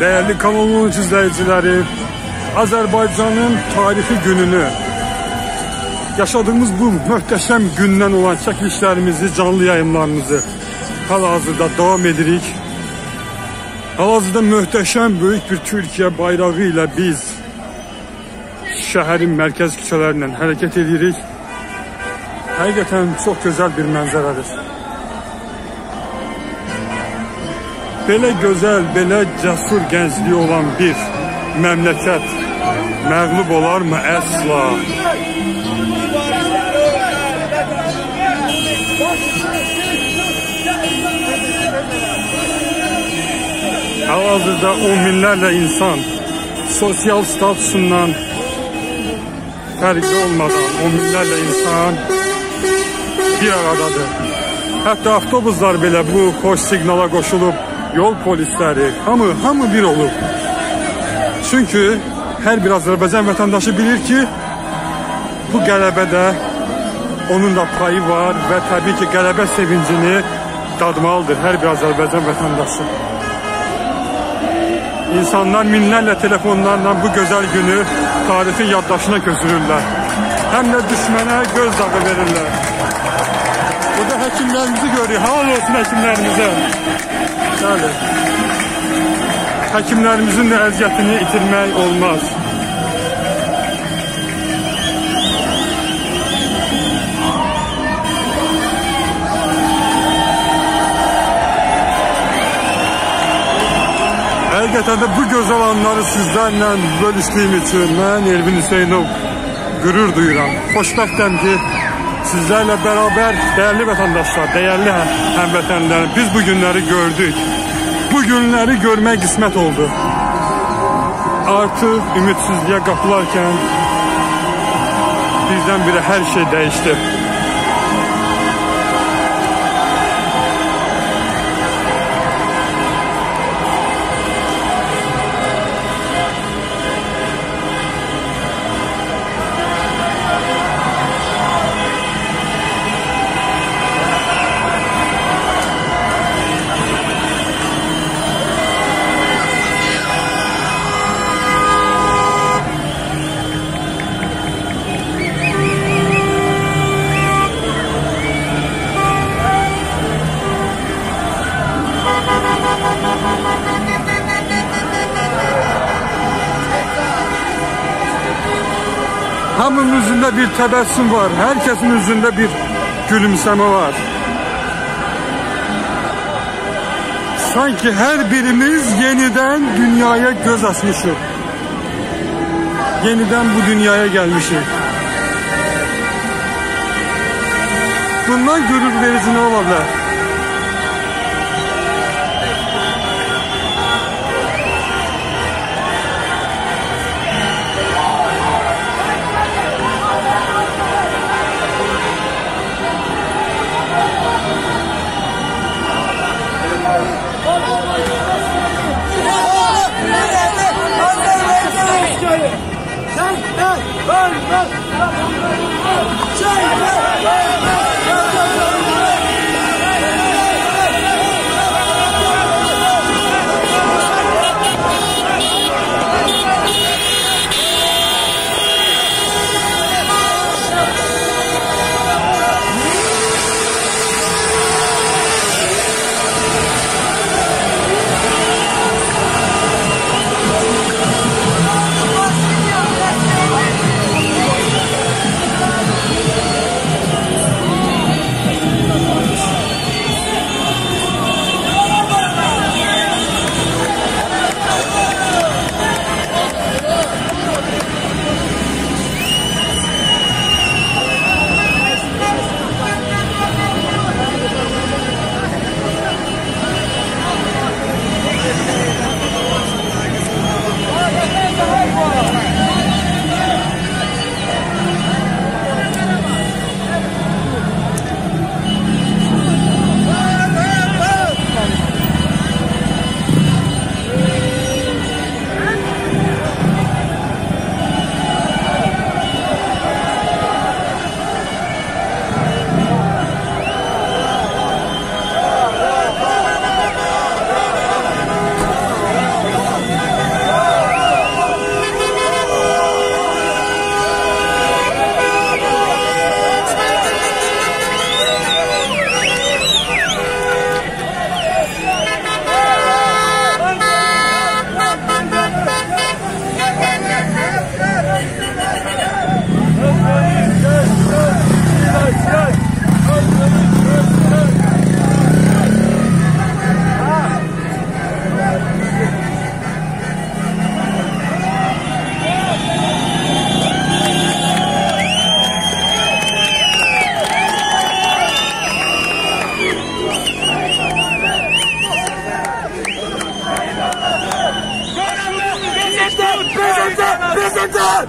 Değerli kamuoyu izleyicileri, Azerbaycan'ın tarihi gününü, yaşadığımız bu muhteşem günden olan çekilişlerimizi, canlı yayınlarımızı hal-hazırda devam edirik. Hal-hazırda muhteşem büyük bir Türkiye bayrağı ile biz şehrin merkez küçelerinden hareket edirik. Hakikaten çok güzel bir manzaradır. Belə güzel, belə cesur gençliği olan bir memleket mağlup olar mı? Asla. Hal-hazırda on minlərlə insan sosial statusundan fərqli olmadan on minlərlə insan bir aradadır. Hətta avtobuslar belə bu xoş siqnala qoşulub, yol polisleri, hamı bir olur. Çünkü her bir Azerbaycan vatandaşı bilir ki bu qələbədə onun da payı var ve tabii ki qələbə sevincini dadmalıdır her bir Azerbaycan vatandaşı. İnsanlar minlerle telefonlarla bu güzel günü tarifi yaddaşına götürürler. Hem de düşmene gözdağı verirler. Bu da hekimlerimizi görüyor. Helal olsun hekimlerimize. Şöyle. Hekimlerimizin de əziyyətini itirmək olmaz. Həqiqətən də bu gözəl anları sizlərlə bölüşdüyüm üçün mən Elvin Hüseyinov qürur duyuram. Xoşbəxtəm ki, sizlərlə bərabər dəyərli vətəndaşlar, dəyərli həmvətənlər, biz bu günləri gördük. Bu günləri görmək qismət oldu. Artıq ümitsizliyə qapılarkən birdən-birə hər şey dəyişdi. Hamının üzünde bir tebessüm var. Herkesin üzünde bir gülümseme var. Sanki her birimiz yeniden dünyaya göz açmışız. Yeniden bu dünyaya gelmişiz. Bundan gurur verici ne olabilir? Aydınlar!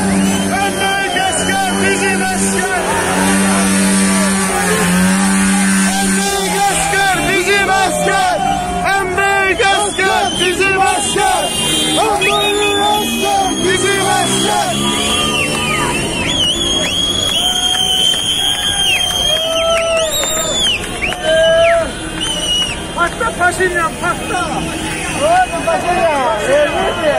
Önlük asker, bizim asker! Önlük asker, bizim asker! Önlük asker, bizim asker! Önlük asker, bizim asker! Patla Paşinyan, patla! Doğru Paşinyan, sevgili!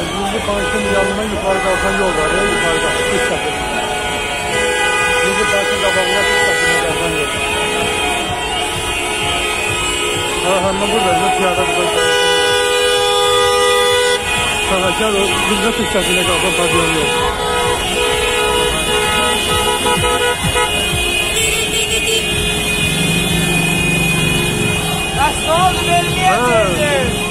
Yüzlü Park'ın yanına yukarıda alsan yol var ya, yukarıda, üst katı. Yüzlü Park'ın kapağına üst katına alsan yol var. Karahan'da burada, Zırtiya'da burada. Sarıkar, Zırtiya'da üst katına kalsan patyon yok. Nasıl oldu benim yerim?